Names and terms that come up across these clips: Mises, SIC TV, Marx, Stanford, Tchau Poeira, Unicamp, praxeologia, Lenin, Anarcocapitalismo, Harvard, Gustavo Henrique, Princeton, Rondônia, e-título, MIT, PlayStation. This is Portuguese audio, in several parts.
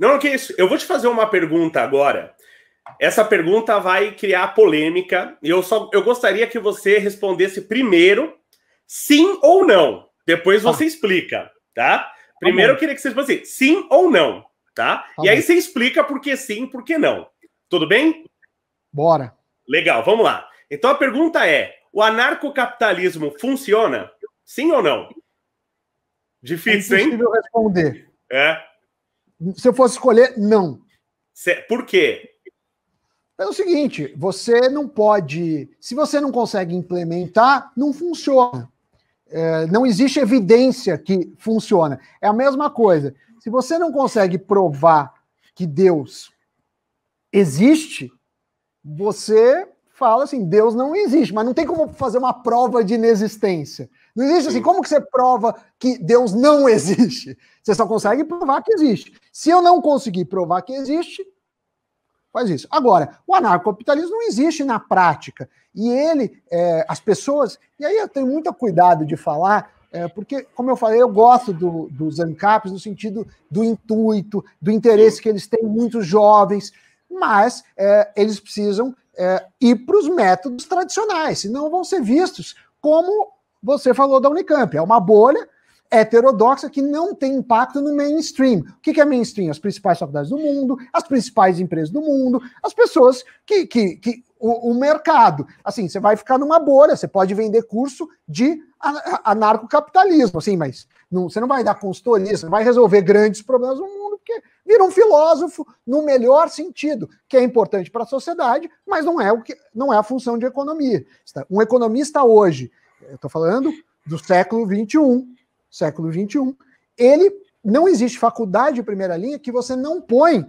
Não, que isso. Eu vou te fazer uma pergunta agora. Essa pergunta vai criar polêmica. E eu gostaria que você respondesse primeiro sim ou não. Depois você explica, tá? Primeiro eu queria que você respondesse sim ou não, tá? E aí você explica por que sim, por que não. Tudo bem? Bora. Legal, vamos lá. Então a pergunta é: o anarcocapitalismo funciona? Sim ou não? Difícil, hein? É impossível responder. É. Se eu fosse escolher, não. Por quê? É o seguinte, você não pode... Se você não consegue implementar, não funciona. É, não existe evidência que funciona. É a mesma coisa. Se você não consegue provar que Deus existe, você fala assim, Deus não existe, mas não tem como fazer uma prova de inexistência. Não existe assim, como que você prova que Deus não existe? Você só consegue provar que existe. Se eu não conseguir provar que existe... Faz isso. Agora, o anarcocapitalismo não existe na prática. E ele, as pessoas... E aí eu tenho muito cuidado de falar, porque, como eu falei, eu gosto dos ANCAPs no sentido do intuito, do interesse que eles têm, muitos jovens, mas eles precisam ir para os métodos tradicionais, senão vão ser vistos, como você falou da Unicamp, é uma bolha heterodoxa que não tem impacto no mainstream. O que é mainstream? As principais faculdades do mundo, as principais empresas do mundo, as pessoas que o mercado. Assim, você vai ficar numa bolha, você pode vender curso de anarcocapitalismo, assim, mas você não vai dar consultoria, você não vai resolver grandes problemas do mundo, porque vira um filósofo no melhor sentido, que é importante para a sociedade, mas não é a função de economia. Um economista hoje, eu estou falando do século XXI, século XXI, não existe faculdade de primeira linha que você não põe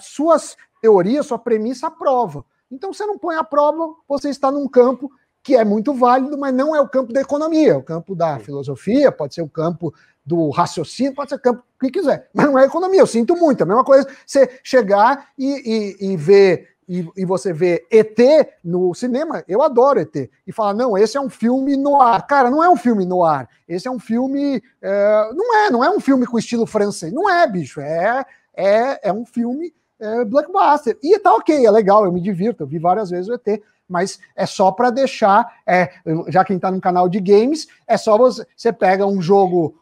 suas teorias, sua premissa à prova. Então, você não põe à prova, você está num campo que é muito válido, mas não é o campo da economia, é o campo da filosofia, pode ser o campo do raciocínio, pode ser o campo que quiser, mas não é economia, eu sinto muito. A mesma coisa você chegar e ver... E você vê ET no cinema, eu adoro ET, e fala, não, esse é um filme noir. Cara, não é um filme noir, esse é um filme... Não é um filme com estilo francês, não é, bicho, é um filme blockbuster. E tá ok, é legal, eu me divirto, eu vi várias vezes o ET, mas é só para deixar, já quem tá no canal de games, é só você pega um jogo...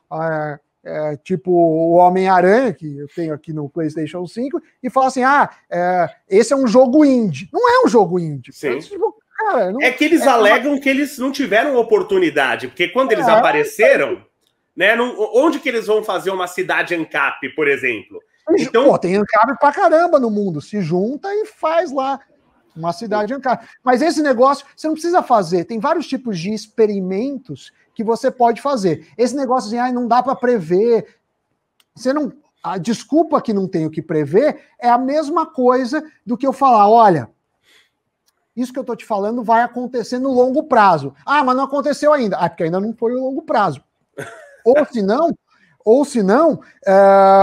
tipo o Homem-Aranha, que eu tenho aqui no PlayStation 5, e fala assim, esse é um jogo indie. Não é um jogo indie. Sim. Que eles alegam que eles não tiveram oportunidade, porque quando eles apareceram, né, onde que eles vão fazer uma cidade ANCAP, por exemplo? Então... Pô, tem ANCAP pra caramba no mundo, se junta e faz lá uma cidade ANCAP. Mas esse negócio, você não precisa fazer, tem vários tipos de experimentos que você pode fazer. Esse negócio assim, não dá para prever. A desculpa que não tem o que prever é a mesma coisa do que eu falar, olha, isso que eu estou te falando vai acontecer no longo prazo. Ah, mas não aconteceu ainda. Porque ainda não foi o longo prazo. Ou se não,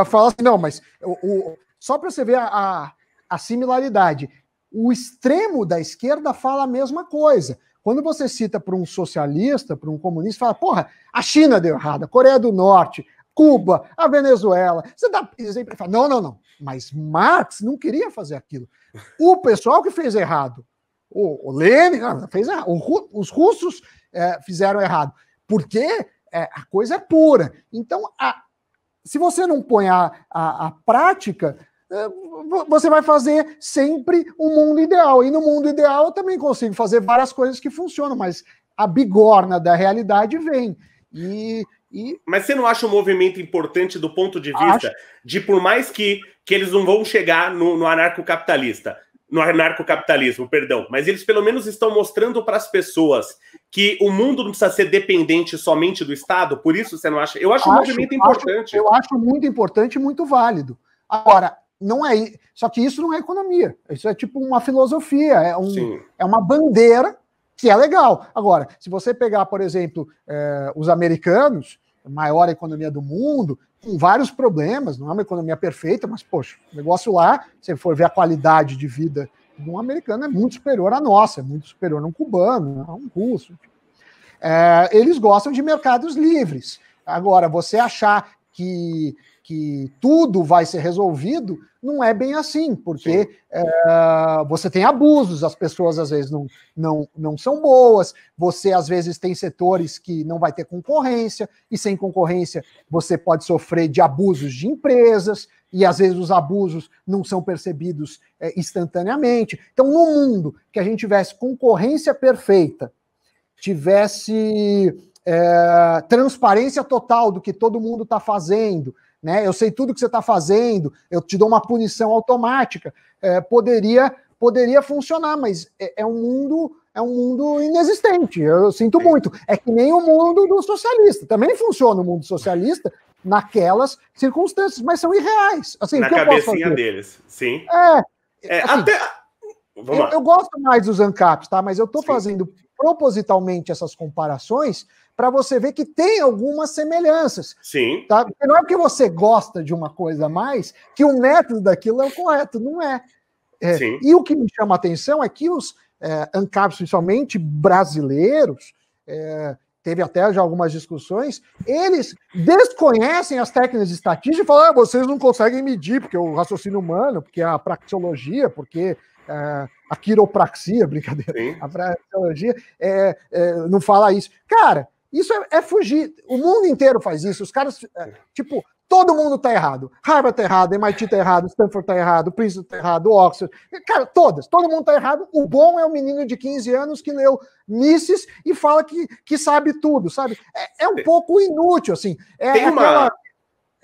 fala assim, não, mas só para você ver a similaridade, o extremo da esquerda fala a mesma coisa. Quando você cita para um socialista, para um comunista, fala, porra, a China deu errado, a Coreia do Norte, Cuba, a Venezuela. Você dá exemplo e fala, não. Mas Marx não queria fazer aquilo. O pessoal que fez errado, o Lenin fez errado, os russos fizeram errado. Porque a coisa é pura. Então, se você não põe a prática... você vai fazer sempre um mundo ideal. E no mundo ideal eu também consigo fazer várias coisas que funcionam, mas a bigorna da realidade vem. Mas você não acha um movimento importante do ponto de vista de, por mais que eles não vão chegar no anarcocapitalismo, perdão, mas eles pelo menos estão mostrando para as pessoas que o mundo não precisa ser dependente somente do Estado? Por isso você não acha? Eu acho um movimento importante. Eu acho muito importante e muito válido. Agora, não é, só que isso não é economia, isso é tipo uma filosofia, é uma bandeira que é legal. Agora, se você pegar, por exemplo, os americanos, a maior economia do mundo, com vários problemas, não é uma economia perfeita, mas, poxa, o negócio lá, se for ver a qualidade de vida de um americano, é muito superior à nossa, é muito superior a um cubano, a um russo. Eles gostam de mercados livres. Agora, você achar que que tudo vai ser resolvido, não é bem assim, porque você tem abusos, as pessoas às vezes não são boas, você às vezes tem setores que não vai ter concorrência, e sem concorrência você pode sofrer de abusos de empresas, e às vezes os abusos não são percebidos instantaneamente. Então, no mundo que a gente tivesse concorrência perfeita, tivesse transparência total do que todo mundo está fazendo, né? Eu sei tudo que você está fazendo, eu te dou uma punição automática, poderia funcionar, mas é um mundo inexistente, eu sinto muito. É que nem o mundo do socialista, também funciona o mundo socialista naquelas circunstâncias, mas são irreais. Assim, na cabecinha deles, sim. Assim, eu gosto mais dos ANCAPs, tá? Mas eu estou fazendo propositalmente essas comparações para você ver que tem algumas semelhanças. Sim. Tá? Não é porque você gosta de uma coisa a mais que o método daquilo é o correto, não é. Sim. E o que me chama a atenção é que os ANCAPs, principalmente brasileiros, teve até já algumas discussões, eles desconhecem as técnicas de estatística e falam, vocês não conseguem medir, porque o raciocínio humano, porque a praxeologia, porque... a quiropraxia, brincadeira, sim, a praxeologia, não fala isso. Cara, isso é fugir. O mundo inteiro faz isso. Os caras, todo mundo tá errado. Harvard tá errado, MIT tá errado, Stanford tá errado, Princeton tá errado, Oxford. Cara, todo mundo tá errado. O bom é o menino de 15 anos que leu Mises e fala que sabe tudo, sabe? É um pouco inútil, assim. É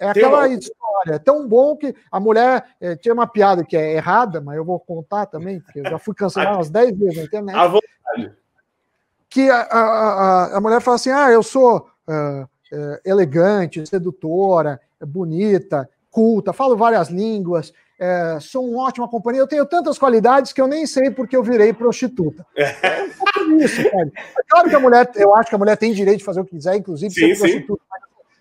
aquela história, é tão bom que a mulher tinha uma piada que é errada, mas eu vou contar também, porque eu já fui cancelar umas 10 vezes na internet. À vontade. Que a mulher fala assim, eu sou elegante, sedutora, bonita, culta, falo várias línguas, sou uma ótima companhia, eu tenho tantas qualidades que eu nem sei porque eu virei prostituta. É um pouco isso, velho. Claro que a mulher, eu acho que a mulher tem direito de fazer o que quiser, inclusive ser prostituta.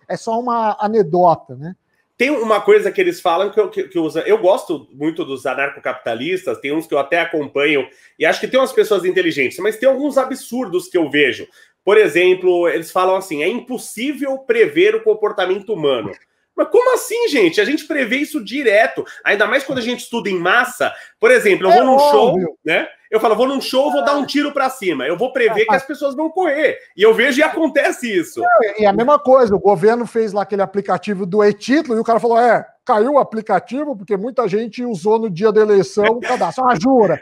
É só uma anedota, né? Tem uma coisa que eles falam que eu gosto muito dos anarcocapitalistas, tem uns que eu até acompanho, e acho que tem umas pessoas inteligentes, mas tem alguns absurdos que eu vejo. Por exemplo, eles falam assim, é impossível prever o comportamento humano. Mas como assim, gente? A gente prevê isso direto, ainda mais quando a gente estuda em massa. Por exemplo, eu vou num show, né? Eu falo, vou num show, vou dar um tiro para cima. Eu vou prever que as pessoas vão correr. E eu vejo e acontece isso. E a mesma coisa, o governo fez lá aquele aplicativo do e-título e o cara falou, caiu o aplicativo porque muita gente usou no dia da eleição o cadastro. Ah, jura!